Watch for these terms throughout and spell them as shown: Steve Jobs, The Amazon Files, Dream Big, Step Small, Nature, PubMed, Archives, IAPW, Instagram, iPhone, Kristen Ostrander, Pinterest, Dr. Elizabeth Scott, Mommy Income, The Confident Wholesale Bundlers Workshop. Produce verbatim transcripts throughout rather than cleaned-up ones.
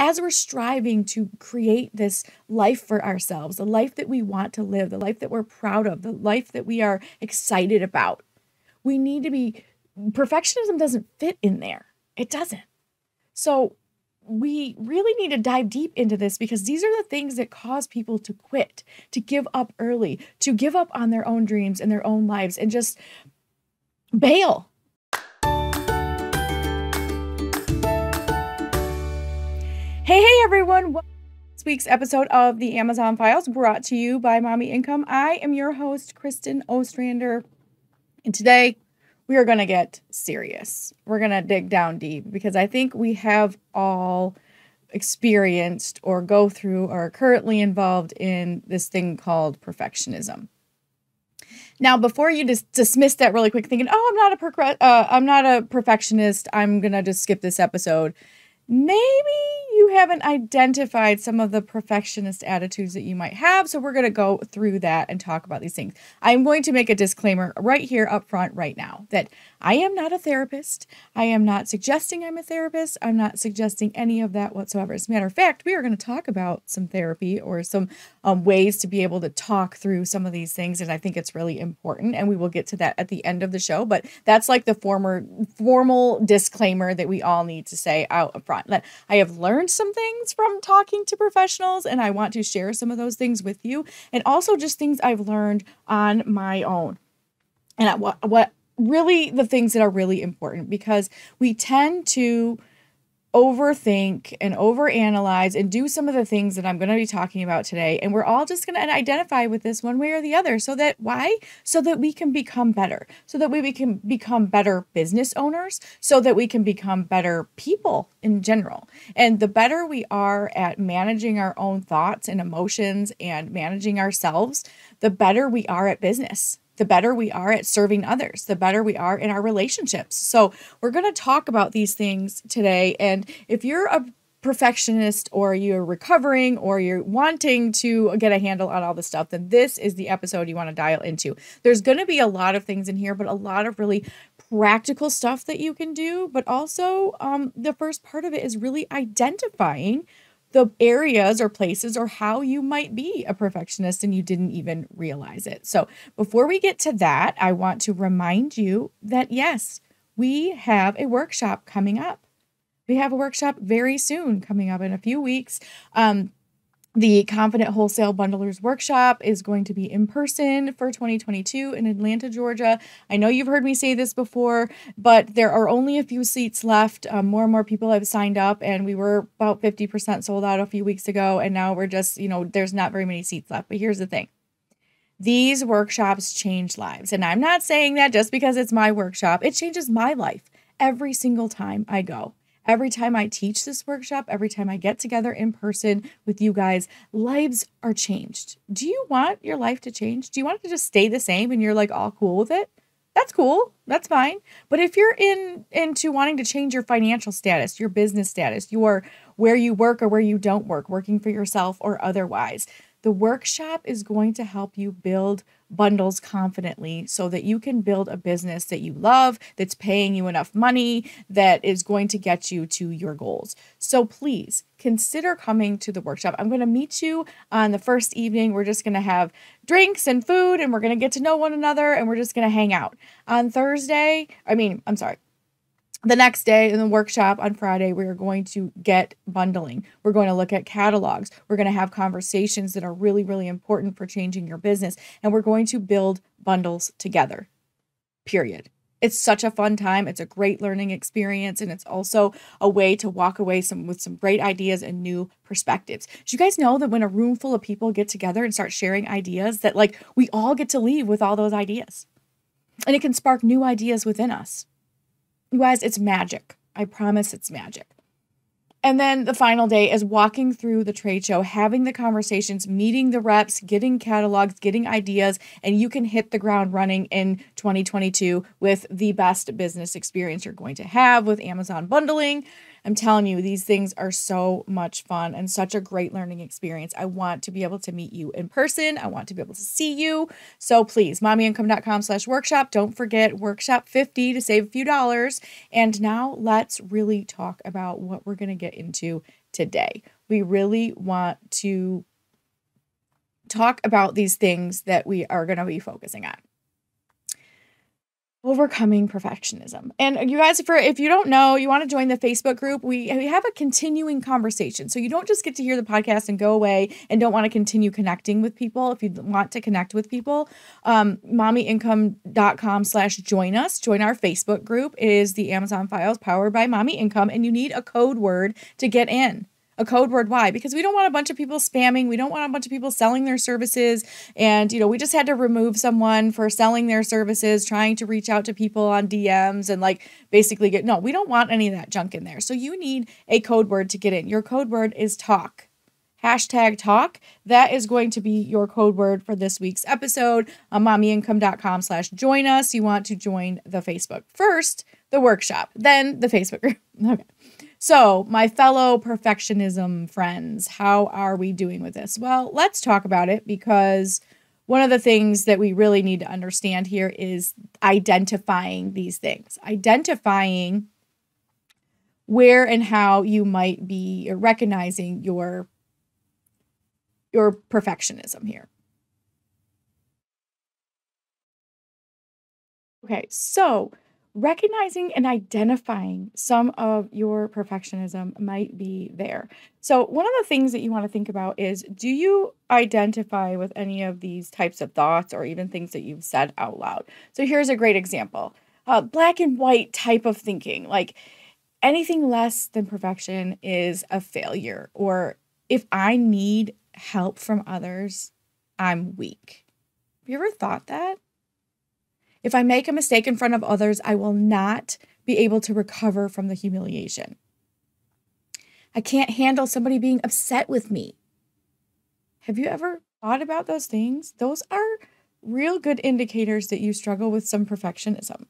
as we're striving to create this life for ourselves, the life that we want to live, the life that we're proud of, the life that we are excited about, we need to be, perfectionism doesn't fit in there. It doesn't. So we really need to dive deep into this, because these are the things that cause people to quit, to give up early, to give up on their own dreams and their own lives and just bail. Hey, hey, everyone. Welcome to this week's episode of The Amazon Files, brought to you by Mommy Income. I am your host, Kristen Ostrander, and today we are going to get serious. We're going to dig down deep, because I think we have all experienced or go through or are currently involved in this thing called perfectionism. Now, before you dis dismiss that really quick, thinking, oh, I'm not a per uh, I'm not a perfectionist, I'm going to just skip this episode. Maybe you haven't identified some of the perfectionist attitudes that you might have, so we're going to go through that and talk about these things. I'm going to make a disclaimer right here up front right now that I am not a therapist. I am not suggesting I'm a therapist. I'm not suggesting any of that whatsoever. As a matter of fact, we are going to talk about some therapy or some um, ways to be able to talk through some of these things, and I think it's really important, and we will get to that at the end of the show, but that's like the former formal disclaimer that we all need to say out up front. That I have learned some things from talking to professionals, and I want to share some of those things with you, and also just things I've learned on my own. And I, what, what really the things that are really important, because we tend to overthink and overanalyze and do some of the things that I'm going to be talking about today. And we're all just going to identify with this one way or the other. So that why? So that we can become better, so that we can become better business owners, so that we can become better people in general. And the better we are at managing our own thoughts and emotions and managing ourselves, the better we are at business, the better we are at serving others, the better we are in our relationships. So we're going to talk about these things today. And if you're a perfectionist, or you're recovering, or you're wanting to get a handle on all this stuff, then this is the episode you want to dial into. There's going to be a lot of things in here, but a lot of really practical stuff that you can do. But also um, the first part of it is really identifying the areas or places or how you might be a perfectionist and you didn't even realize it. So before we get to that, I want to remind you that yes, we have a workshop coming up. We have a workshop very soon coming up in a few weeks. Um, The Confident Wholesale Bundlers Workshop is going to be in person for twenty twenty-two in Atlanta, Georgia. I know you've heard me say this before, but there are only a few seats left. Um, more and more people have signed up, and we were about fifty percent sold out a few weeks ago. And now we're just, you know, there's not very many seats left. But here's the thing. These workshops change lives. And I'm not saying that just because it's my workshop. It changes my life every single time I go. Every time I teach this workshop, every time I get together in person with you guys, lives are changed. Do you want your life to change? Do you want it to just stay the same and you're like all cool with it? That's cool. That's fine. But if you're in into wanting to change your financial status, your business status, your where you work or where you don't work, working for yourself or otherwise, the workshop is going to help you build bundles confidently so that you can build a business that you love, that's paying you enough money, that is going to get you to your goals. So please consider coming to the workshop. I'm going to meet you on the first evening. We're just going to have drinks and food, and we're going to get to know one another, and we're just going to hang out. On Thursday, I mean, I'm sorry. The next day in the workshop on Friday, we are going to get bundling. We're going to look at catalogs. We're going to have conversations that are really, really important for changing your business. And we're going to build bundles together, period. It's such a fun time. It's a great learning experience. And it's also a way to walk away some with some great ideas and new perspectives. Did you guys know that when a room full of people get together and start sharing ideas, that like we all get to leave with all those ideas? And it can spark new ideas within us. You guys, it's magic. I promise it's magic. And then the final day is walking through the trade show, having the conversations, meeting the reps, getting catalogs, getting ideas, and you can hit the ground running in twenty twenty-two with the best business experience you're going to have with Amazon bundling. I'm telling you, these things are so much fun and such a great learning experience. I want to be able to meet you in person. I want to be able to see you. So please, mommyincome dot com slash workshop. Don't forget workshop fifty to save a few dollars. And now let's really talk about what we're going to get into today. We really want to talk about these things that we are going to be focusing on. Overcoming perfectionism. And you guys, if, if you don't know, you want to join the Facebook group, we, we have a continuing conversation. So you don't just get to hear the podcast and go away and don't want to continue connecting with people. If you want to connect with people, um, mommyincome.com slash join us. Join our Facebook group. It is the Amazon Files powered by Mommy Income. And you need a code word to get in. A code word. Why? Because we don't want a bunch of people spamming. We don't want a bunch of people selling their services. And, you know, we just had to remove someone for selling their services, trying to reach out to people on D Ms and like basically get, no, we don't want any of that junk in there. So you need a code word to get in. Your code word is talk. Hashtag talk. That is going to be your code word for this week's episode on mommyincome.com slash join us. You want to join the Facebook first, the workshop, then the Facebook group. Okay. So my fellow perfectionism friends, how are we doing with this? Well, let's talk about it, because one of the things that we really need to understand here is identifying these things, identifying where and how you might be recognizing your, your perfectionism here. Okay, so recognizing and identifying some of your perfectionism might be there. So one of the things that you want to think about is, do you identify with any of these types of thoughts or even things that you've said out loud? So here's a great example. Uh, black and white type of thinking, like anything less than perfection is a failure, or if I need help from others, I'm weak. Have you ever thought that? If I make a mistake in front of others, I will not be able to recover from the humiliation. I can't handle somebody being upset with me. Have you ever thought about those things? Those are real good indicators that you struggle with some perfectionism.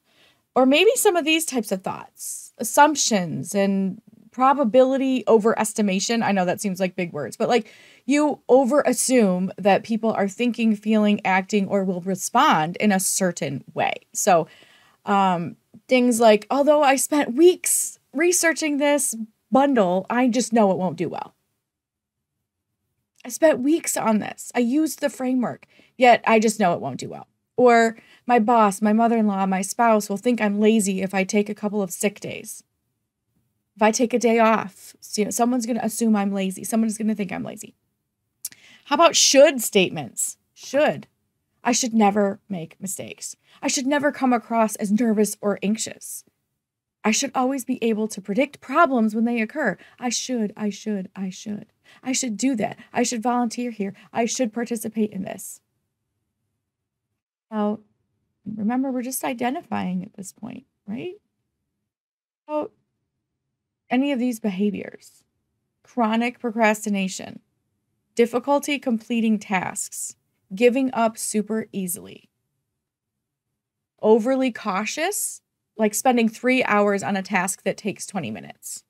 Or maybe some of these types of thoughts, assumptions and probability overestimation. I know that seems like big words, but like you overassume that people are thinking, feeling, acting, or will respond in a certain way. So um, things like, although I spent weeks researching this bundle, I just know it won't do well. I spent weeks on this. I used the framework, yet I just know it won't do well. Or my boss, my mother-in-law, my spouse will think I'm lazy if I take a couple of sick days. If I take a day off, you know, someone's going to assume I'm lazy. Someone's going to think I'm lazy. How about should statements? Should. I should never make mistakes. I should never come across as nervous or anxious. I should always be able to predict problems when they occur. I should, I should, I should. I should do that. I should volunteer here. I should participate in this. Now, remember, we're just identifying at this point, right? So, any of these behaviors, chronic procrastination, difficulty completing tasks, giving up super easily, overly cautious, like spending three hours on a task that takes twenty minutes,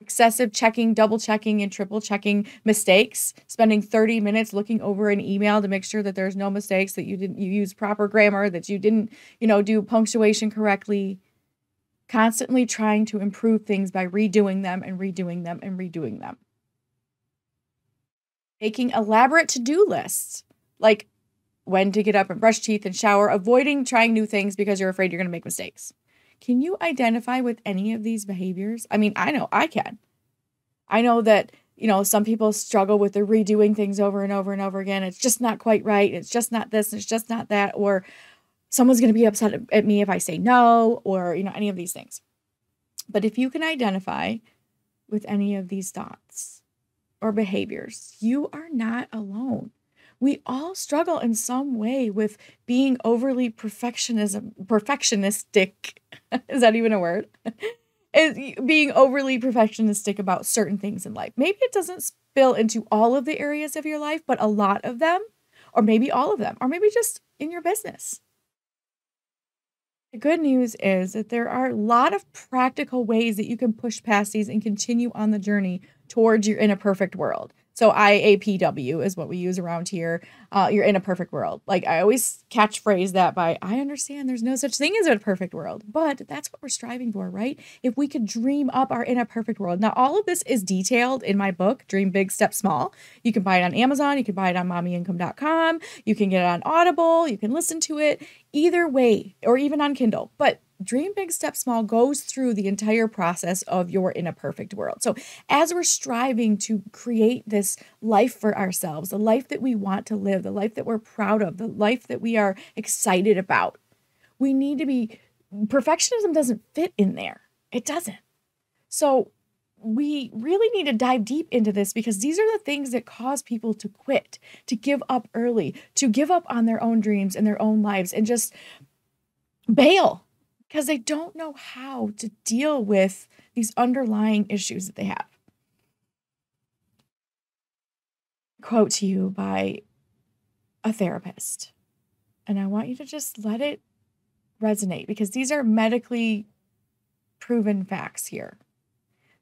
excessive checking, double checking and triple checking mistakes, spending thirty minutes looking over an email to make sure that there's no mistakes, that you didn't you use proper grammar, that you didn't, you know, do punctuation correctly. Constantly trying to improve things by redoing them and redoing them and redoing them. Making elaborate to-do lists, like when to get up and brush teeth and shower, avoiding trying new things because you're afraid you're going to make mistakes. Can you identify with any of these behaviors? I mean, I know I can. I know that, you know, some people struggle with the redoing things over and over and over again. It's just not quite right. It's just not this. It's just not that. Or someone's going to be upset at me if I say no, or, you know, any of these things. But if you can identify with any of these thoughts or behaviors, you are not alone. We all struggle in some way with being overly perfectionism, perfectionistic. Is that even a word? Being overly perfectionistic about certain things in life. Maybe it doesn't spill into all of the areas of your life, but a lot of them, or maybe all of them, or maybe just in your business. The good news is that there are a lot of practical ways that you can push past these and continue on the journey towards your in a perfect world. So I A P W is what we use around here. Uh, you're in a perfect world. Like I always catchphrase that by, I understand there's no such thing as a perfect world, but that's what we're striving for, right? If we could dream up our in a perfect world. Now, all of this is detailed in my book, Dream Big, Step Small. You can buy it on Amazon. You can buy it on mommy income dot com. You can get it on Audible. You can listen to it either way, or even on Kindle. But Dream Big, Step Small goes through the entire process of your in a perfect world. So as we're striving to create this life for ourselves, the life that we want to live, the life that we're proud of, the life that we are excited about, we need to be, perfectionism doesn't fit in there. It doesn't. So we really need to dive deep into this, because these are the things that cause people to quit, to give up early, to give up on their own dreams and their own lives and just bail, because they don't know how to deal with these underlying issues that they have. Quote to you by a therapist. And I want you to just let it resonate, because these are medically proven facts here,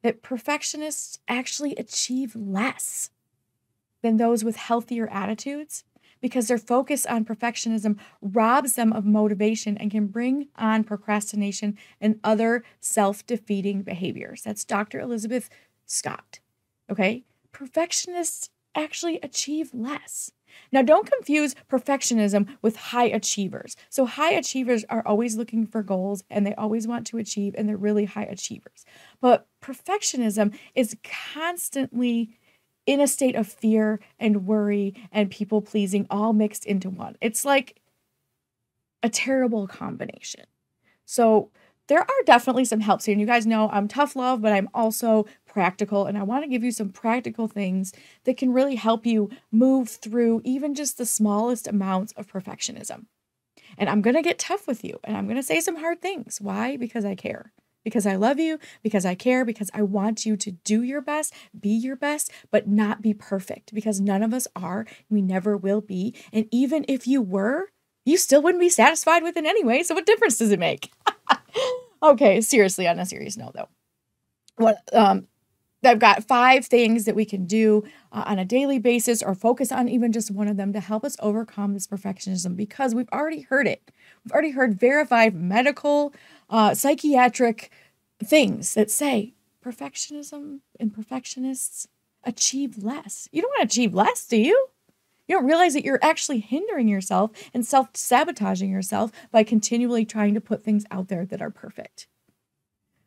that perfectionists actually achieve less than those with healthier attitudes, because their focus on perfectionism robs them of motivation and can bring on procrastination and other self-defeating behaviors. That's Doctor Elizabeth Scott, okay? Perfectionists actually achieve less. Now, don't confuse perfectionism with high achievers. So high achievers are always looking for goals and they always want to achieve, and they're really high achievers. But perfectionism is constantly in a state of fear and worry and people pleasing all mixed into one. It's like a terrible combination. So there are definitely some helps here. And you guys know I'm tough love, but I'm also practical. And I want to give you some practical things that can really help you move through even just the smallest amounts of perfectionism. And I'm going to get tough with you. And I'm going to say some hard things. Why? Because I care. Because I love you, because I care, because I want you to do your best, be your best, but not be perfect, because none of us are, we never will be. And even if you were, you still wouldn't be satisfied with it anyway. So what difference does it make? Okay, seriously, on a serious note though, what, um, I've got five things that we can do uh, on a daily basis, or focus on even just one of them, to help us overcome this perfectionism, because we've already heard it. We've already heard verified medical, uh, psychiatric things that say perfectionism and perfectionists achieve less. You don't want to achieve less, do you? You don't realize that you're actually hindering yourself and self-sabotaging yourself by continually trying to put things out there that are perfect.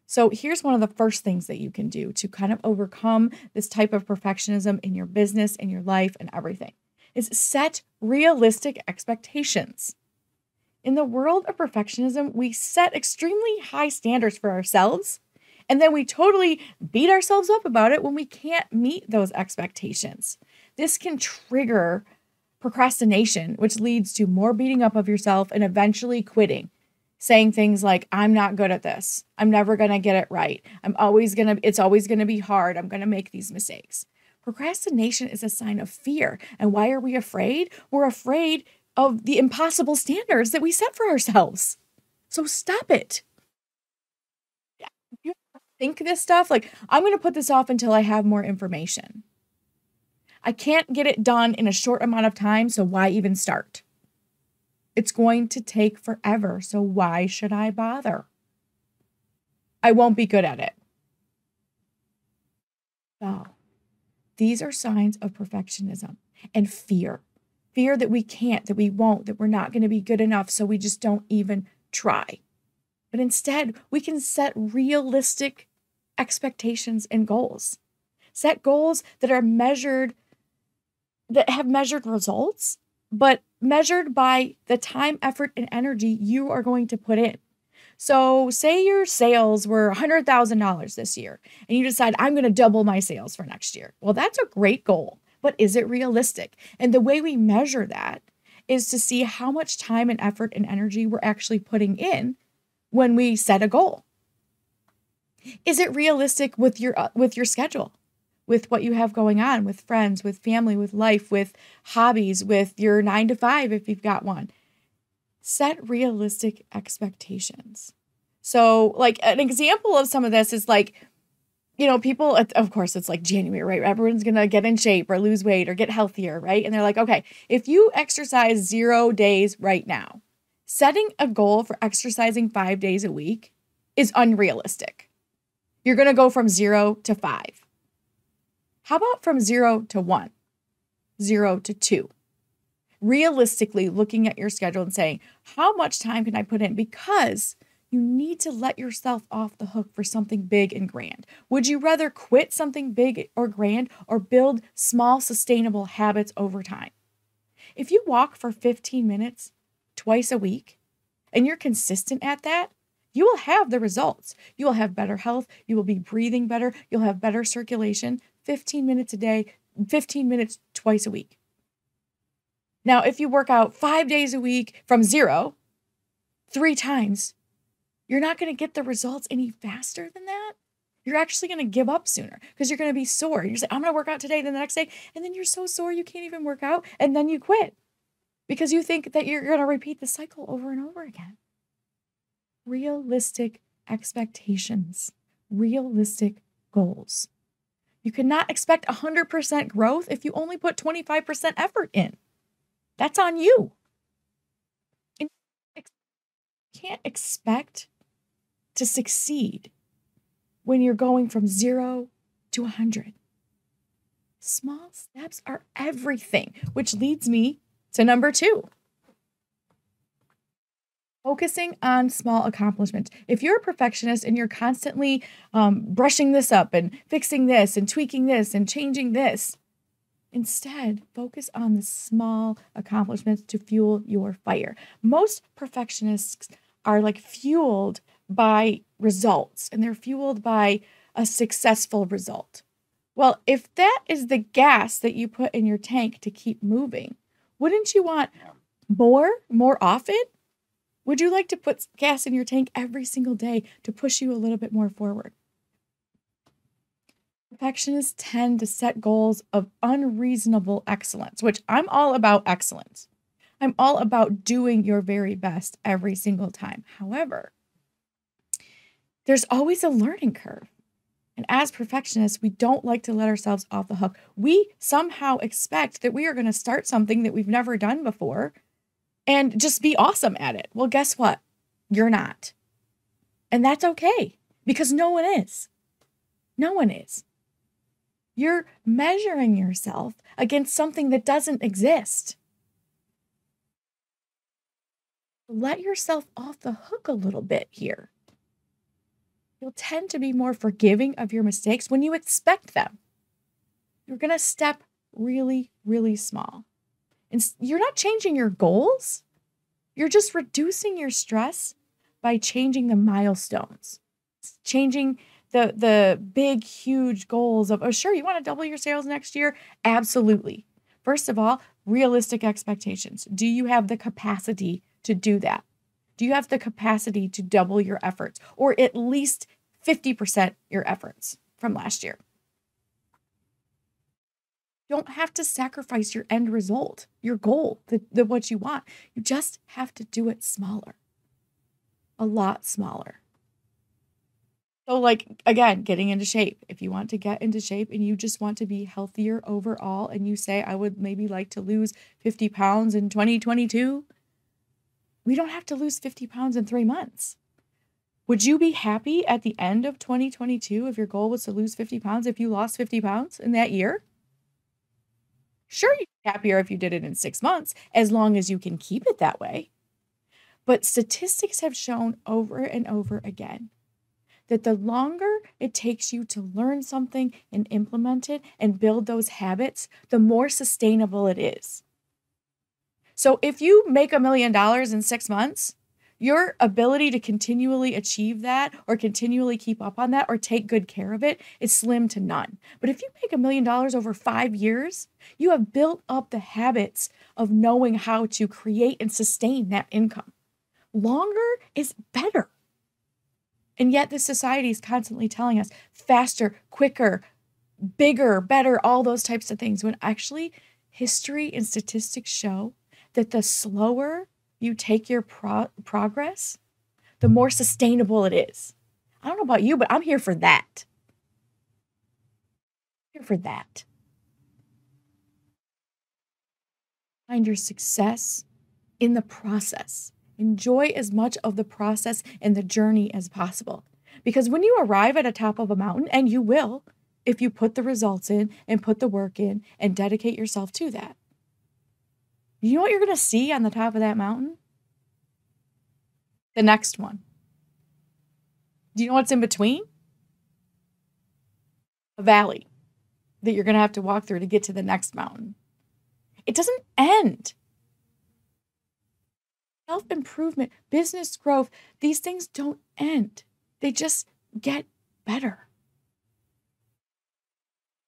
So here's one of the first things that you can do to kind of overcome this type of perfectionism in your business, in your life, and everything, is set realistic expectations. In the world of perfectionism, we set extremely high standards for ourselves, and then we totally beat ourselves up about it when we can't meet those expectations. This can trigger procrastination, which leads to more beating up of yourself and eventually quitting. Saying things like, I'm not good at this. I'm never going to get it right. I'm always going to, it's always going to be hard. I'm going to make these mistakes. Procrastination is a sign of fear. And why are we afraid? We're afraid of the impossible standards that we set for ourselves. So stop it. You think this stuff like, I'm going to put this off until I have more information. I can't get it done in a short amount of time, so why even start? It's going to take forever, so why should I bother? I won't be good at it. So, these are signs of perfectionism and fear. Fear that we can't, that we won't, that we're not going to be good enough, so we just don't even try. But instead, we can set realistic expectations and goals. Set goals that are measured, that have measured results, but measured by the time, effort, and energy you are going to put in. So say your sales were one hundred thousand dollars this year, and you decide, I'm going to double my sales for next year. Well, that's a great goal, but is it realistic? And the way we measure that is to see how much time and effort and energy we're actually putting in when we set a goal. Is it realistic with your, uh, with your schedule? With what you have going on, with friends, with family, with life, with hobbies, with your nine to five if you've got one. Set realistic expectations. So like an example of some of this is like, you know, people, of course, it's like January, right? Everyone's going to get in shape or lose weight or get healthier, right? And they're like, okay, if you exercise zero days right now, setting a goal for exercising five days a week is unrealistic. You're going to go from zero to five. How about from zero to one, zero to two? Realistically looking at your schedule and saying, how much time can I put in? Because you need to let yourself off the hook for something big and grand. Would you rather quit something big or grand or build small, sustainable habits over time? If you walk for fifteen minutes twice a week and you're consistent at that, you will have the results. You will have better health. You will be breathing better. You'll have better circulation. fifteen minutes a day, fifteen minutes twice a week. Now, if you work out five days a week from zero, three times, you're not going to get the results any faster than that. You're actually going to give up sooner because you're going to be sore. You're saying, I'm going to work out today, then the next day. And then you're so sore you can't even work out. And then you quit because you think that you're going to repeat the cycle over and over again. Realistic expectations, realistic goals. You cannot expect one hundred percent growth if you only put twenty-five percent effort in. That's on you. And you can't expect to succeed when you're going from zero to one hundred. Small steps are everything, which leads me to number two. Focusing on small accomplishments. If you're a perfectionist and you're constantly um, brushing this up and fixing this and tweaking this and changing this, instead, focus on the small accomplishments to fuel your fire. Most perfectionists are like fueled by results, and they're fueled by a successful result. Well, if that is the gas that you put in your tank to keep moving, wouldn't you want more, more often? Would you like to put gas in your tank every single day to push you a little bit more forward? Perfectionists tend to set goals of unreasonable excellence, which I'm all about excellence. I'm all about doing your very best every single time. However, there's always a learning curve. And as perfectionists, we don't like to let ourselves off the hook. We somehow expect that we are going to start something that we've never done before and just be awesome at it. Well, guess what? You're not. And that's okay, because no one is. No one is. You're measuring yourself against something that doesn't exist. Let yourself off the hook a little bit here. You'll tend to be more forgiving of your mistakes when you expect them. You're going to step really, really small. And you're not changing your goals. You're just reducing your stress by changing the milestones, changing The, the big, huge goals of, oh, sure, you want to double your sales next year? Absolutely. First of all, realistic expectations. Do you have the capacity to do that? Do you have the capacity to double your efforts or at least fifty percent your efforts from last year? You don't have to sacrifice your end result, your goal, the, the what you want. You just have to do it smaller, a lot smaller. So like, again, getting into shape. If you want to get into shape and you just want to be healthier overall and you say, I would maybe like to lose fifty pounds in twenty twenty-two, we don't have to lose fifty pounds in three months. Would you be happy at the end of twenty twenty-two if your goal was to lose fifty pounds if you lost fifty pounds in that year? Sure, you'd be happier if you did it in six months, as long as you can keep it that way. But statistics have shown over and over again that the longer it takes you to learn something and implement it and build those habits, the more sustainable it is. So if you make a million dollars in six months, your ability to continually achieve that or continually keep up on that or take good care of it is slim to none. But if you make a million dollars over five years, you have built up the habits of knowing how to create and sustain that income. Longer is better. And yet this society is constantly telling us faster, quicker, bigger, better, all those types of things, when actually history and statistics show that the slower you take your pro progress, the more sustainable it is. I don't know about you, but I'm here for that. Discover that. Find your success in the process. Enjoy as much of the process and the journey as possible. Because when you arrive at the top of a mountain, and you will, if you put the results in and put the work in and dedicate yourself to that, you know what you're going to see on the top of that mountain? The next one. Do you know what's in between? A valley that you're going to have to walk through to get to the next mountain. It doesn't end. Self-improvement, business growth, these things don't end. They just get better.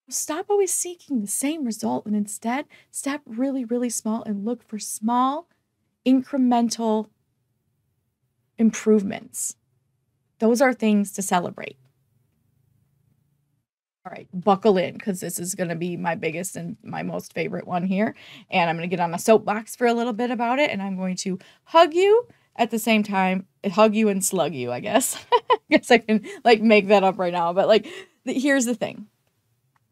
Stop always seeking the same result, and instead step really, really small and look for small, incremental improvements. Those are things to celebrate. All right, buckle in, because this is going to be my biggest and my most favorite one here. And I'm going to get on my soapbox for a little bit about it. And I'm going to hug you at the same time. Hug you and slug you, I guess. I guess I can like make that up right now. But like, here's the thing.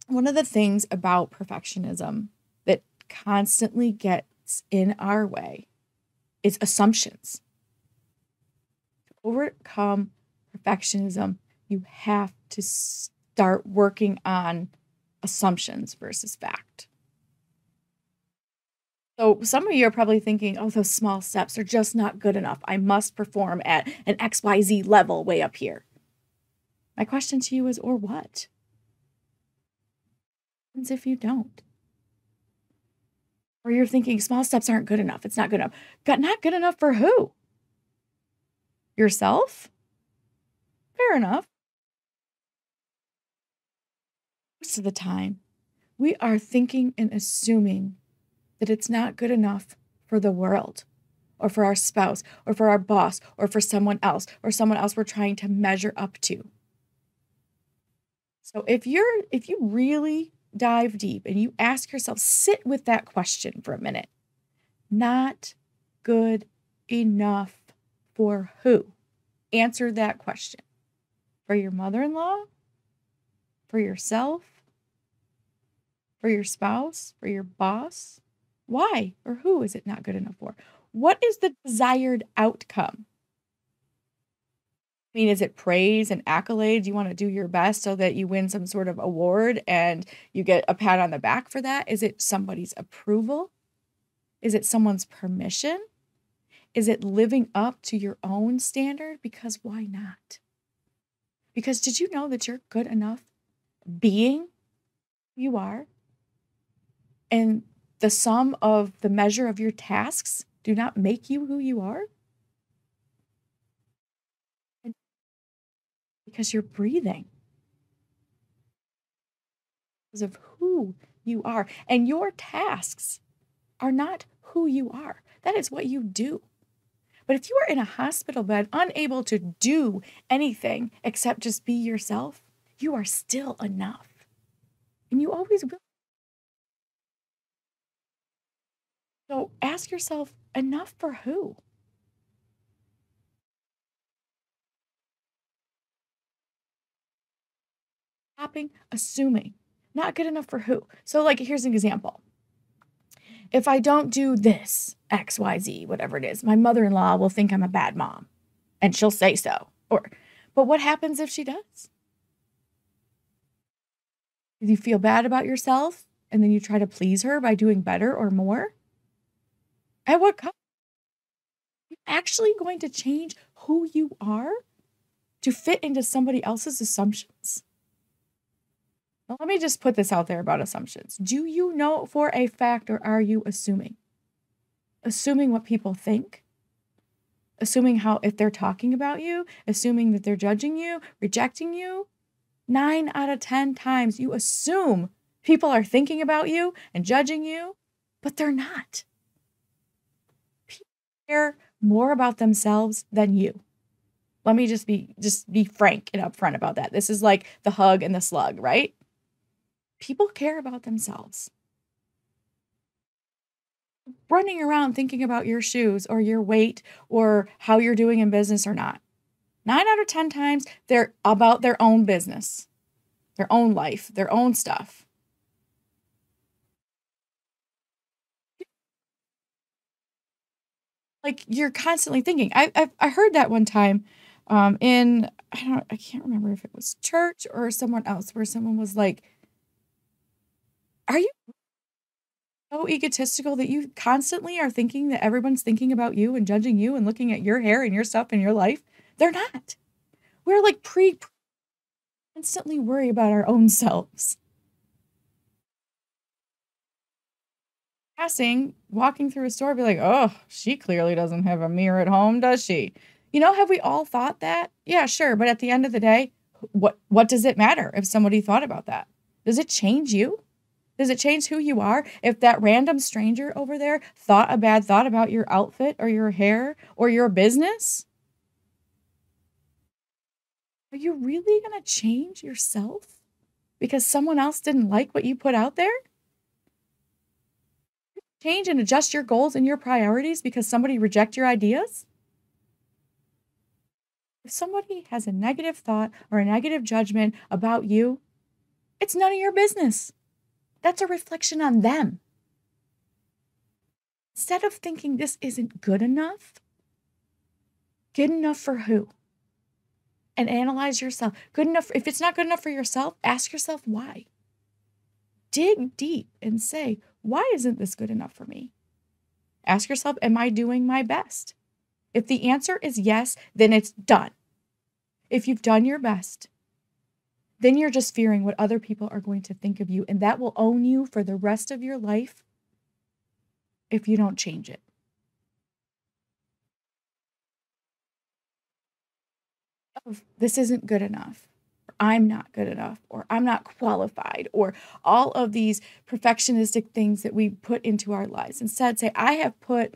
One of the things about perfectionism that constantly gets in our way is assumptions. To overcome perfectionism, you have to stop. Start working on assumptions versus fact. So some of you are probably thinking, oh, those small steps are just not good enough. I must perform at an X Y Z level way up here. My question to you is, or what? What happens if you don't? Or you're thinking small steps aren't good enough. It's not good enough. Got not good enough for who? Yourself? Fair enough. Most of the time, we are thinking and assuming that it's not good enough for the world or for our spouse or for our boss or for someone else or someone else we're trying to measure up to. So if you're if you really dive deep and you ask yourself, sit with that question for a minute. Not good enough for who? Answer that question. For your mother-in-law? For yourself, for your spouse, for your boss? Why or who is it not good enough for? What is the desired outcome? I mean, is it praise and accolades? You want to do your best so that you win some sort of award and you get a pat on the back for that? Is it somebody's approval? Is it someone's permission? Is it living up to your own standard? Because why not? Because did you know that you're good enough being who you are, and the sum of the measure of your tasks do not make you who you are? And because you're breathing, because of who you are, and your tasks are not who you are. That is what you do. But if you are in a hospital bed, unable to do anything except just be yourself, you are still enough, and you always will. So ask yourself, enough for who? Stopping assuming. Not good enough for who? So like, here's an example. If I don't do this, X, Y, Z, whatever it is, my mother-in-law will think I'm a bad mom, and she'll say so. Or, but what happens if she does? You feel bad about yourself, and then you try to please her by doing better or more? At what cost? You're actually going to change who you are to fit into somebody else's assumptions? Well, let me just put this out there about assumptions. Do you know for a fact, or are you assuming? Assuming what people think? Assuming how, if they're talking about you? Assuming that they're judging you, rejecting you? Nine out of ten times you assume people are thinking about you and judging you, but they're not. People care more about themselves than you. Let me just be just be frank and upfront about that. This is like the hug and the slug, right? People care about themselves. Running around thinking about your shoes or your weight or how you're doing in business or not. Nine out of ten times, they're about their own business, their own life, their own stuff. like you're constantly thinking. I I, I heard that one time um, in, I don't, I can't remember if it was church or someone else, where someone was like, are you so egotistical that you constantly are thinking that everyone's thinking about you and judging you and looking at your hair and your stuff and your life? They're not. We're like pre, pre constantly worry about our own selves. Passing, walking through a store, be like, oh, she clearly doesn't have a mirror at home, does she? You know, have we all thought that? Yeah, sure. But at the end of the day, what what does it matter if somebody thought about that? Does it change you? Does it change who you are? If that random stranger over there thought a bad thought about your outfit or your hair or your business? Are you really going to change yourself because someone else didn't like what you put out there? Change and adjust your goals and your priorities because somebody rejects your ideas? If somebody has a negative thought or a negative judgment about you, it's none of your business. That's a reflection on them. Instead of thinking this isn't good enough, good enough for who? And analyze yourself. Good enough. If it's not good enough for yourself, ask yourself why. Dig deep and say, why isn't this good enough for me? Ask yourself, am I doing my best? If the answer is yes, then it's done. If you've done your best, then you're just fearing what other people are going to think of you, and that will own you for the rest of your life if you don't change it. This isn't good enough, or I'm not good enough, or I'm not qualified, or all of these perfectionistic things that we put into our lives. Instead, say, I have put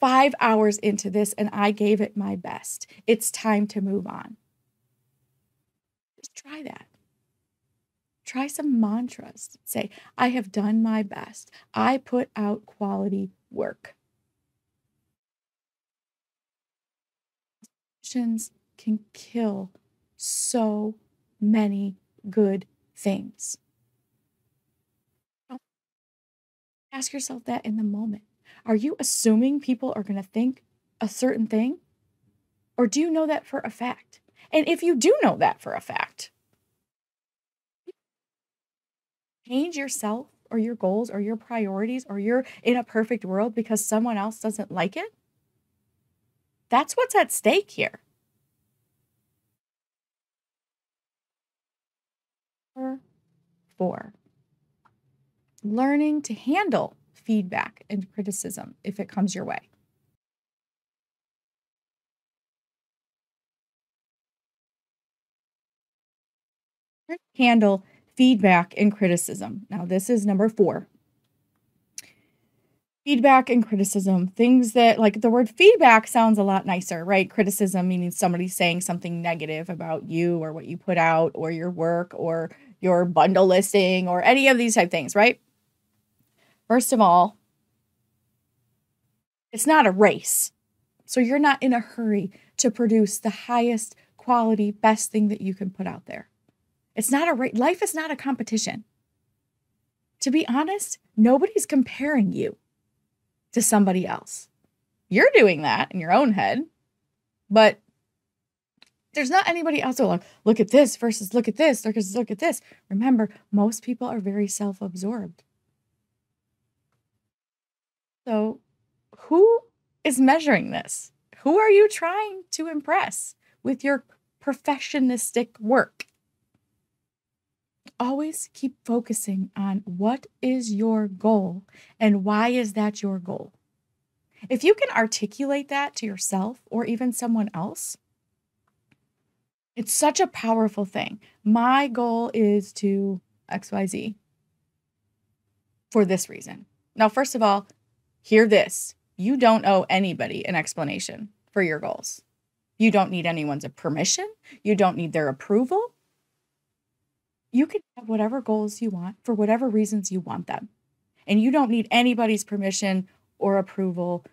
five hours into this and I gave it my best. It's time to move on. Just try that. Try some mantras. Say, I have done my best. I put out quality work. Can kill so many good things. Ask yourself that in the moment. Are you assuming people are going to think a certain thing? Or do you know that for a fact? And if you do know that for a fact, change yourself or your goals or your priorities or you're in a perfect world because someone else doesn't like it? That's what's at stake here. Four, learning to handle feedback and criticism if it comes your way. Handle feedback and criticism. Now, this is number four. Feedback and criticism, things that, like, the word feedback sounds a lot nicer, right? Criticism meaning somebody saying something negative about you or what you put out or your work or your bundle listing or any of these type things, right? First of all, it's not a race. So you're not in a hurry to produce the highest quality, best thing that you can put out there. It's not a race. Life is not a competition. To be honest, nobody's comparing you to somebody else. You're doing that in your own head, but there's not anybody else who will look at this versus look at this versus look at this. Remember, most people are very self-absorbed. So who is measuring this? Who are you trying to impress with your perfectionistic work? Always keep focusing on what is your goal and why is that your goal? If you can articulate that to yourself or even someone else, it's such a powerful thing. My goal is to X Y Z for this reason. Now, first of all, hear this. You don't owe anybody an explanation for your goals. You don't need anyone's permission. You don't need their approval. You can have whatever goals you want for whatever reasons you want them. And you don't need anybody's permission or approval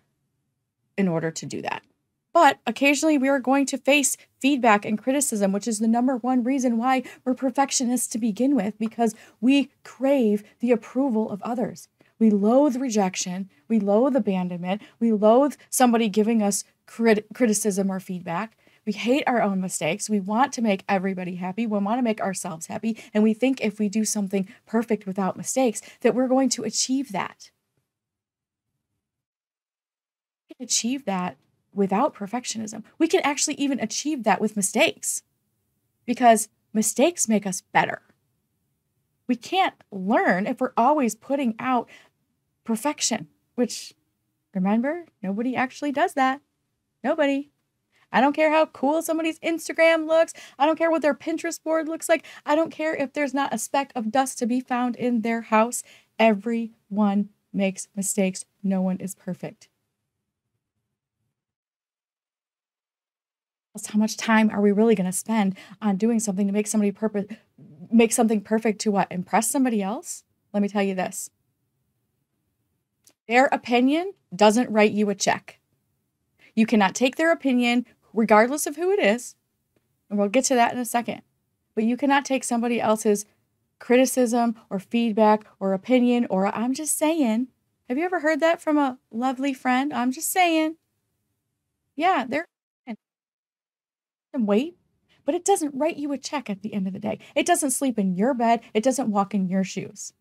in order to do that. But occasionally we are going to face feedback and criticism, which is the number one reason why we're perfectionists to begin with, because we crave the approval of others. We loathe rejection. We loathe abandonment. We loathe somebody giving us crit- criticism or feedback. We hate our own mistakes. We want to make everybody happy. We want to make ourselves happy. And we think if we do something perfect without mistakes, that we're going to achieve that. We can achieve that without perfectionism. We can actually even achieve that with mistakes, because mistakes make us better. We can't learn if we're always putting out perfection, which, remember, nobody actually does that. Nobody. I don't care how cool somebody's Instagram looks. I don't care what their Pinterest board looks like. I don't care if there's not a speck of dust to be found in their house. Everyone makes mistakes. No one is perfect. How much time are we really going to spend on doing something to make somebody purpose, make something perfect to what? Impress somebody else? Let me tell you this. Their opinion doesn't write you a check. You cannot take their opinion, regardless of who it is, and we'll get to that in a second, but you cannot take somebody else's criticism or feedback or opinion or I'm just saying. Have you ever heard that from a lovely friend? I'm just saying. Yeah, they're wait, but it doesn't write you a check at the end of the day. It doesn't sleep in your bed. It doesn't walk in your shoes.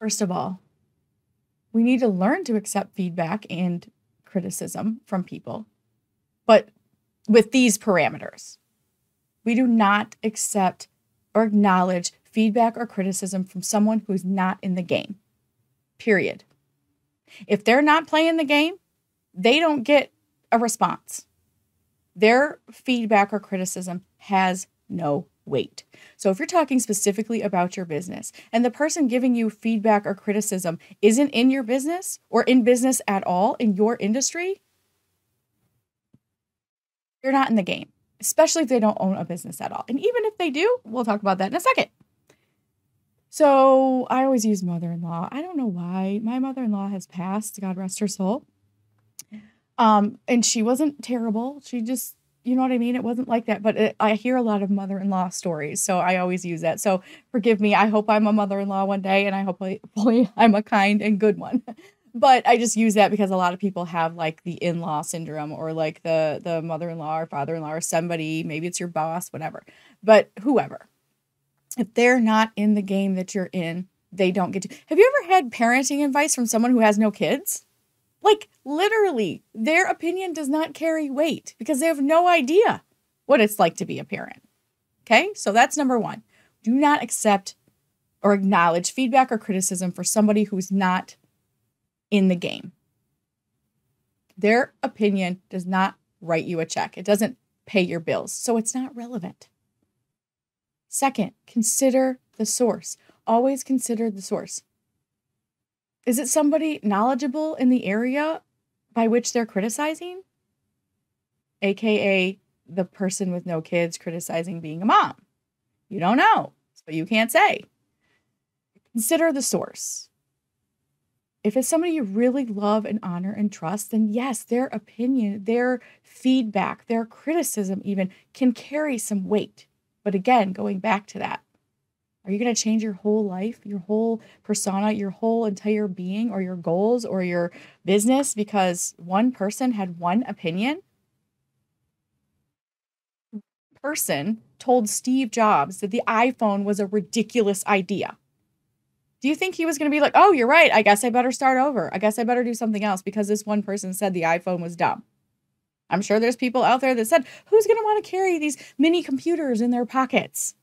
First of all, we need to learn to accept feedback and criticism from people, but with these parameters. We do not accept or acknowledge feedback or criticism from someone who's not in the game, period. If they're not playing the game, they don't get a response. Their feedback or criticism has no weight. So if you're talking specifically about your business and the person giving you feedback or criticism isn't in your business or in business at all in your industry, you're not in the game, especially if they don't own a business at all. And even if they do, we'll talk about that in a second. So I always use mother-in-law. I don't know why. My mother-in-law has passed. God rest her soul. Um, and she wasn't terrible. She just, you know what I mean? It wasn't like that, but it, I hear a lot of mother-in-law stories. So I always use that. So forgive me. I hope I'm a mother-in-law one day, and I hope hopefully I'm a kind and good one, but I just use that because a lot of people have like the in-law syndrome or like the, the mother-in-law or father-in-law or somebody, maybe it's your boss, whatever, but whoever, if they're not in the game that you're in, they don't get to. Have you ever had parenting advice from someone who has no kids? Like, literally, their opinion does not carry weight because they have no idea what it's like to be a parent. Okay, so that's number one. Do not accept or acknowledge feedback or criticism for somebody who's not in the game. Their opinion does not write you a check. It doesn't pay your bills, so it's not relevant. Second, consider the source. Always consider the source. Is it somebody knowledgeable in the area by which they're criticizing? A K A the person with no kids criticizing being a mom. You don't know, so you can't say. Consider the source. If it's somebody you really love and honor and trust, then yes, their opinion, their feedback, their criticism even can carry some weight. But again, going back to that, are you going to change your whole life, your whole persona, your whole entire being or your goals or your business because one person had one opinion? One person told Steve Jobs that the iPhone was a ridiculous idea. Do you think he was going to be like, oh, you're right. I guess I better start over. I guess I better do something else because this one person said the iPhone was dumb? I'm sure there's people out there that said, who's going to want to carry these mini computers in their pockets?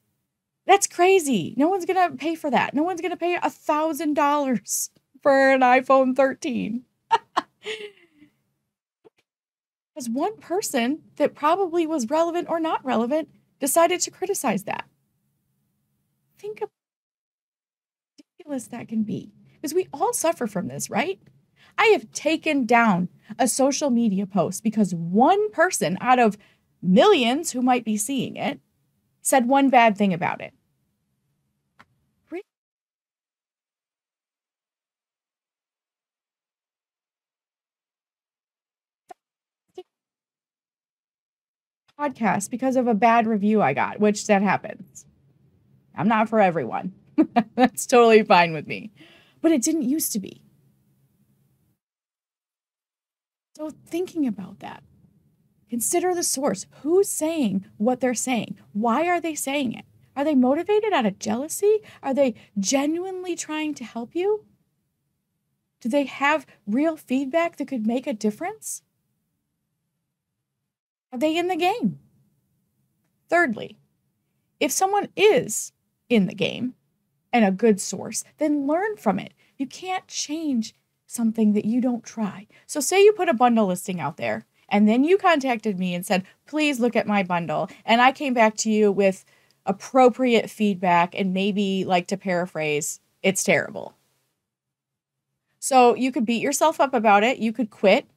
That's crazy. No one's going to pay for that. No one's going to pay one thousand dollars for an iPhone thirteen. Because one person that probably was relevant or not relevant decided to criticize that. Think of how ridiculous that can be. Because we all suffer from this, right? I have taken down a social media post because one person out of millions who might be seeing it said one bad thing about it. Really? Podcast because of a bad review I got, which that happens. I'm not for everyone. That's totally fine with me. But it didn't used to be. So thinking about that, consider the source. Who's saying what they're saying? Why are they saying it? Are they motivated out of jealousy? Are they genuinely trying to help you? Do they have real feedback that could make a difference? Are they in the game? Thirdly, if someone is in the game and a good source, then learn from it. You can't change something that you don't try. So say you put a bundle listing out there and then you contacted me and said, please look at my bundle. And I came back to you with appropriate feedback and maybe, like to paraphrase, it's terrible. So you could beat yourself up about it. You could quit.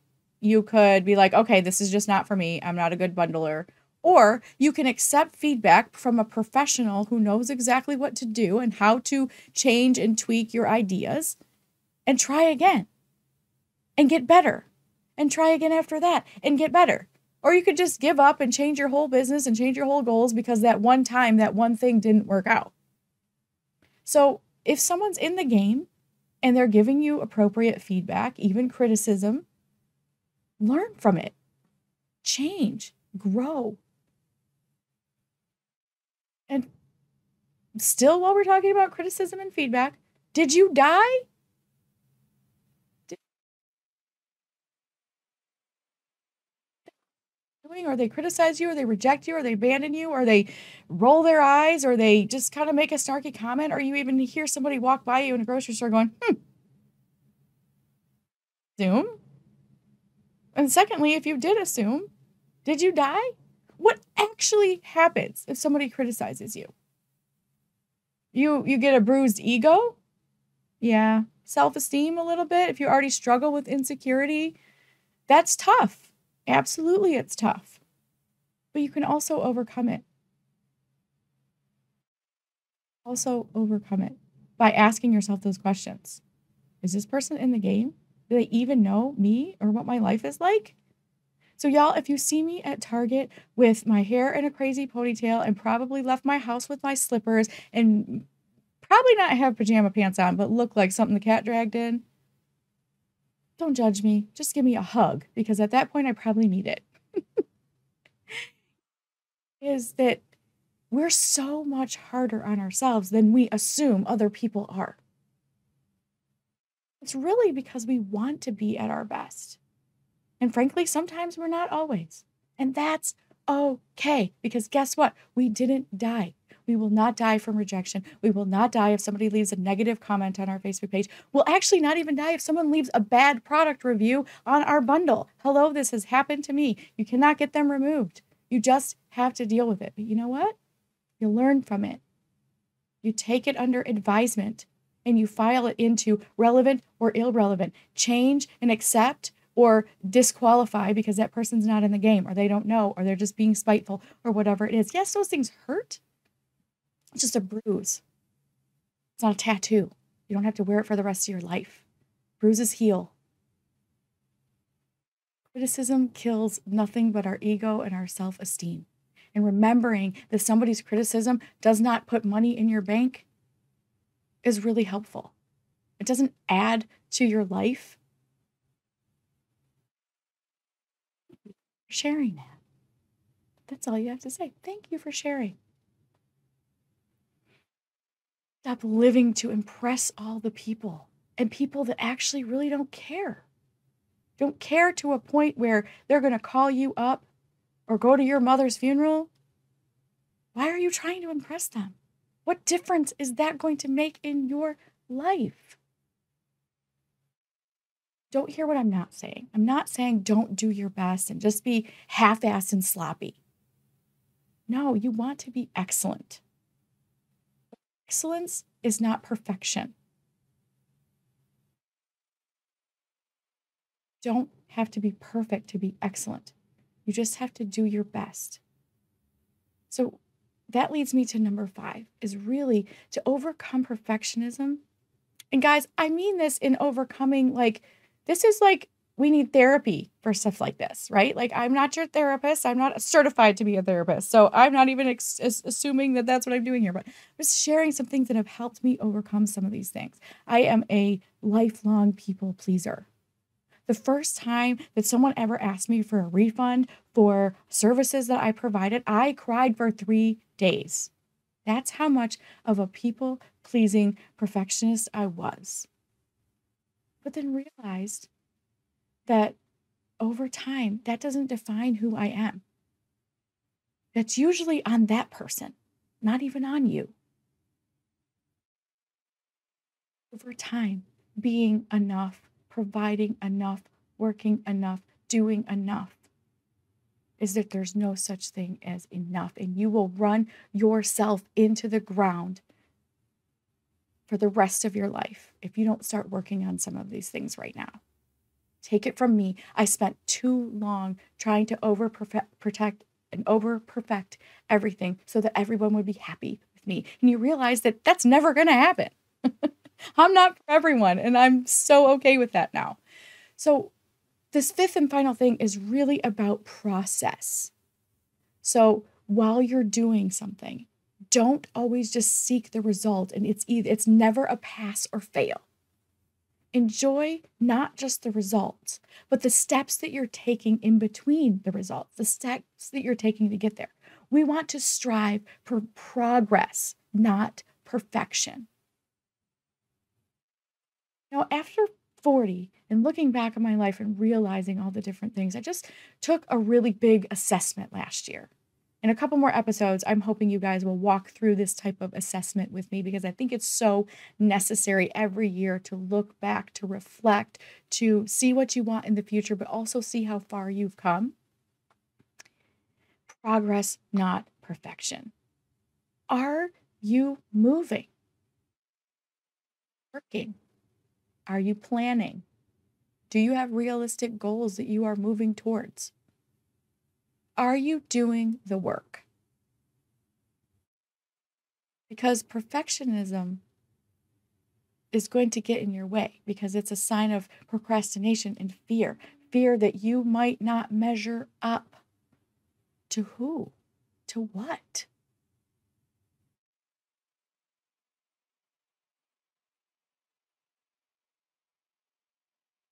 You could be like, okay, this is just not for me. I'm not a good bundler. Or you can accept feedback from a professional who knows exactly what to do and how to change and tweak your ideas and try again and get better and try again after that and get better. Or you could just give up and change your whole business and change your whole goals because that one time, that one thing didn't work out. So if someone's in the game and they're giving you appropriate feedback, even criticism, learn from it, change, grow. And still, while we're talking about criticism and feedback, did you die? Or they criticize you, or they reject you, or they abandon you, or they roll their eyes, or they just kind of make a snarky comment, or you even hear somebody walk by you in a grocery store going, hmm, assume? And secondly, if you did assume, did you die? What actually happens if somebody criticizes you? You, you get a bruised ego? Yeah. Self-esteem a little bit if you already struggle with insecurity? That's tough. Absolutely, it's tough, but you can also overcome it. Also overcome it by asking yourself those questions. Is this person in the game? Do they even know me or what my life is like? So y'all, if you see me at Target with my hair in a crazy ponytail and probably left my house with my slippers and probably not have pajama pants on, but look like something the cat dragged in, don't judge me. Just give me a hug, because at that point I probably need it. Is that we're so much harder on ourselves than we assume other people are. It's really because we want to be at our best. And frankly, sometimes we're not always. And that's okay, because guess what? We didn't die. We will not die from rejection. We will not die if somebody leaves a negative comment on our Facebook page. We'll actually not even die if someone leaves a bad product review on our bundle. Hello, this has happened to me. You cannot get them removed. You just have to deal with it. But you know what? You learn from it. You take it under advisement and you file it into relevant or irrelevant. Change and accept or disqualify because that person's not in the game or they don't know or they're just being spiteful or whatever it is. Yes, those things hurt. It's just a bruise. It's not a tattoo. You don't have to wear it for the rest of your life. Bruises heal. Criticism kills nothing but our ego and our self-esteem. And remembering that somebody's criticism does not put money in your bank is really helpful. It doesn't add to your life. Thank you for sharing that. That's all you have to say. Thank you for sharing. Stop living to impress all the people, and people that actually really don't care. Don't care to a point where they're going to call you up or go to your mother's funeral. Why are you trying to impress them? What difference is that going to make in your life? Don't hear what I'm not saying. I'm not saying don't do your best and just be half-assed and sloppy. No, you want to be excellent. Excellence is not perfection. You don't have to be perfect to be excellent. You just have to do your best. So that leads me to number five, is really to overcome perfectionism. And guys, I mean this in overcoming, like, this is like we need therapy for stuff like this, right? Like, I'm not your therapist. I'm not certified to be a therapist. So I'm not even ex- assuming that that's what I'm doing here, but I'm just sharing some things that have helped me overcome some of these things. I am a lifelong people pleaser. The first time that someone ever asked me for a refund for services that I provided, I cried for three days. That's how much of a people pleasing perfectionist I was. But then realized that over time, that doesn't define who I am. That's usually on that person, not even on you. Over time, being enough, providing enough, working enough, doing enough, is that there's no such thing as enough. And you will run yourself into the ground for the rest of your life if you don't start working on some of these things right now. Take it from me. I spent too long trying to over protect and over perfect everything so that everyone would be happy with me. And you realize that that's never going to happen. I'm not for everyone, and I'm so okay with that now. So this fifth and final thing is really about process. So while you're doing something, don't always just seek the result. And it's either, it's never a pass or fail. Enjoy not just the results, but the steps that you're taking in between the results, the steps that you're taking to get there. We want to strive for progress, not perfection. Now, after forty and looking back on my life and realizing all the different things, I just took a really big assessment last year. In a couple more episodes, I'm hoping you guys will walk through this type of assessment with me, because I think it's so necessary every year to look back, to reflect, to see what you want in the future, but also see how far you've come. Progress, not perfection. Are you moving? Working? Are you planning? Do you have realistic goals that you are moving towards? Are you doing the work? Because perfectionism is going to get in your way, because it's a sign of procrastination and fear. Fear that you might not measure up. To who? To what?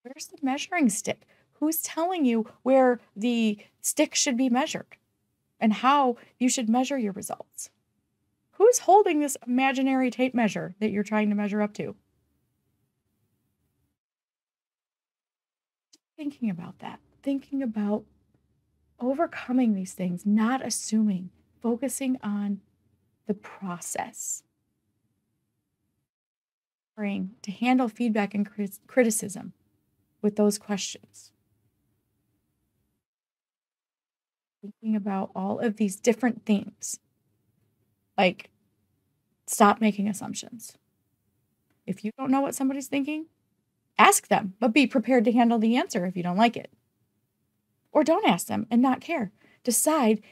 Where's the measuring stick? Who's telling you where the stick should be measured and how you should measure your results? Who's holding this imaginary tape measure that you're trying to measure up to? Thinking about that, thinking about overcoming these things, not assuming, focusing on the process. To handle feedback and crit- criticism with those questions. Thinking about all of these different themes, like stop making assumptions. If you don't know what somebody's thinking, ask them, but be prepared to handle the answer if you don't like it. Or don't ask them and not care. Decide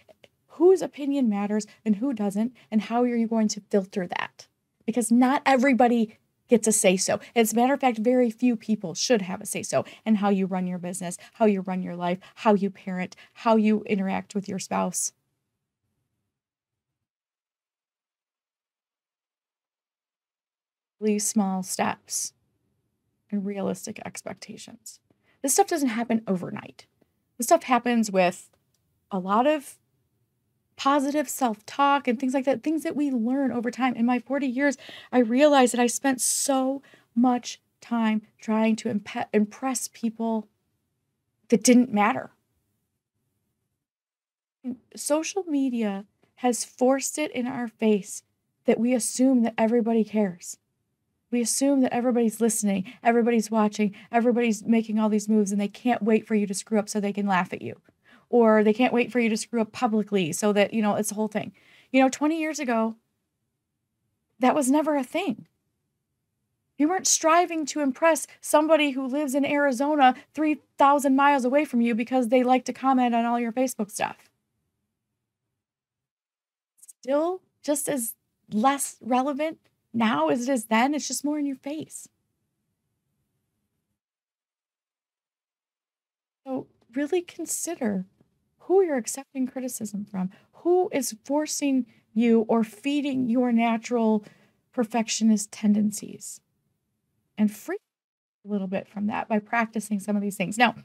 whose opinion matters and who doesn't, and how are you going to filter that? Because not everybody gets a say-so. As a matter of fact, very few people should have a say-so in how you run your business, how you run your life, how you parent, how you interact with your spouse. Really small steps and realistic expectations. This stuff doesn't happen overnight. This stuff happens with a lot of positive self-talk and things like that, things that we learn over time. In my forty years, I realized that I spent so much time trying to imp- impress people that didn't matter. Social media has forced it in our face that we assume that everybody cares. We assume that everybody's listening, everybody's watching, everybody's making all these moves, and they can't wait for you to screw up so they can laugh at you. Or they can't wait for you to screw up publicly so that, you know, it's the whole thing. You know, twenty years ago, that was never a thing. You weren't striving to impress somebody who lives in Arizona three thousand miles away from you because they like to comment on all your Facebook stuff. Still just as less relevant now as it is then. It's just more in your face. really consider who you're accepting criticism from, who is forcing you or feeding your natural perfectionist tendencies, and free a little bit from that by practicing some of these things. Now,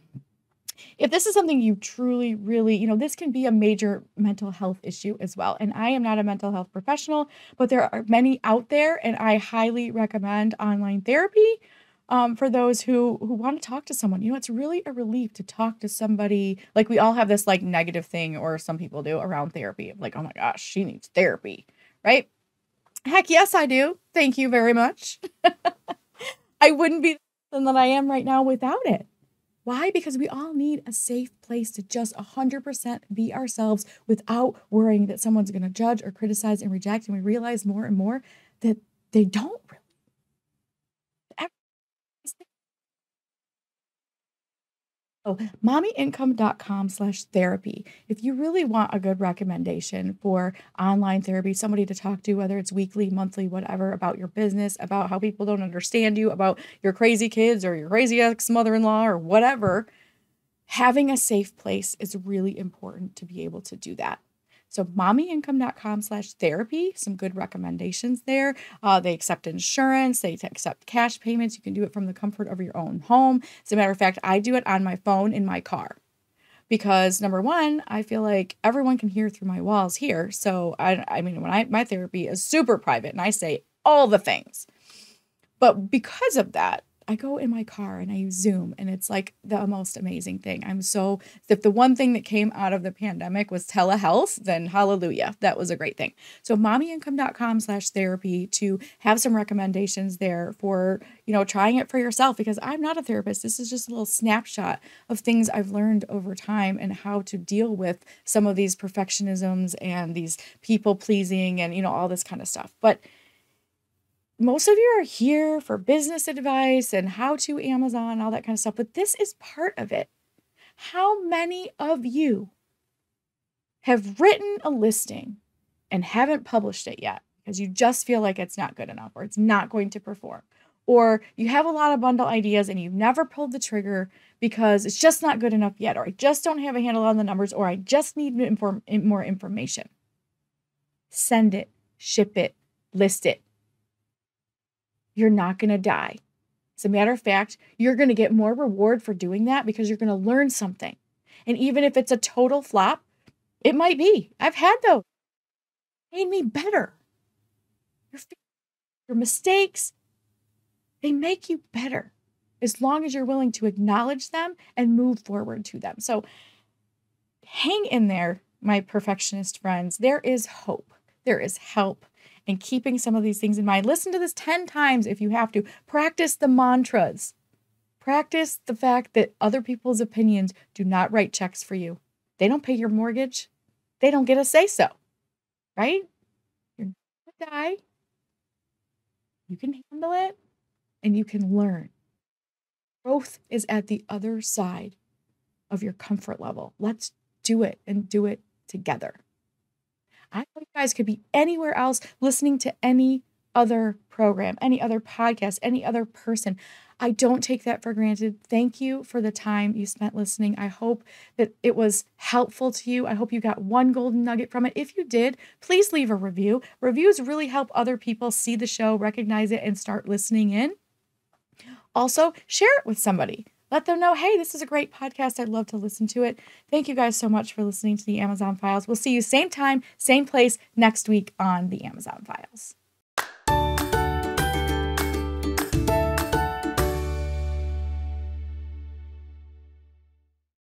if this is something you truly, really, you know, this can be a major mental health issue as well. And I am not a mental health professional, but there are many out there, and I highly recommend online therapy um, for those who, who want to talk to someone. You know, it's really a relief to talk to somebody. Like, we all have this like negative thing, or some people do, around therapy. Like, oh my gosh, she needs therapy, right? Heck yes, I do. Thank you very much. I wouldn't be the person that I am right now without it. Why? Because we all need a safe place to just one hundred percent be ourselves without worrying that someone's going to judge or criticize and reject. And we realize more and more that they don't really. So mommy income dot com slash therapy. If you really want a good recommendation for online therapy, somebody to talk to, whether it's weekly, monthly, whatever, about your business, about how people don't understand you, about your crazy kids or your crazy ex-mother-in-law or whatever, having a safe place is really important to be able to do that. So mommy income dot com slash therapy, some good recommendations there. Uh, they accept insurance. They accept cash payments. You can do it from the comfort of your own home. As a matter of fact, I do it on my phone in my car because, number one, I feel like everyone can hear through my walls here. So, I, I mean, when I my therapy is super private, and I say all the things. But because of that, I go in my car and I use Zoom, and it's like the most amazing thing. I'm so, if the one thing that came out of the pandemic was telehealth, then hallelujah, that was a great thing. So mommy income dot com slash therapy to have some recommendations there for, you know, trying it for yourself, because I'm not a therapist. This is just a little snapshot of things I've learned over time and how to deal with some of these perfectionisms and these people pleasing and, you know, all this kind of stuff. But most of you are here for business advice and how to Amazon and all that kind of stuff, but this is part of it. How many of you have written a listing and haven't published it yet because you just feel like it's not good enough, or it's not going to perform, or you have a lot of bundle ideas and you've never pulled the trigger because it's just not good enough yet, or I just don't have a handle on the numbers, or I just need inform- more information? Send it, ship it, list it. You're not going to die. As a matter of fact, you're going to get more reward for doing that because you're going to learn something. And even if it's a total flop, it might be. I've had those. It made me better. Your, your mistakes, they make you better as long as you're willing to acknowledge them and move forward to them. So hang in there, my perfectionist friends. There is hope. There is help. And keeping some of these things in mind. Listen to this ten times if you have to. Practice the mantras. Practice the fact that other people's opinions do not write checks for you. They don't pay your mortgage. They don't get a say-so, right? You're not going to die. You can handle it, and you can learn. Growth is at the other side of your comfort level. Let's do it, and do it together. I know you guys could be anywhere else listening to any other program, any other podcast, any other person. I don't take that for granted. Thank you for the time you spent listening. I hope that it was helpful to you. I hope you got one golden nugget from it. If you did, please leave a review. Reviews really help other people see the show, recognize it, and start listening in. Also, share it with somebody. Let them know, hey, this is a great podcast. I'd love to listen to it. Thank you guys so much for listening to The Amazon Files. We'll see you same time, same place next week on The Amazon Files.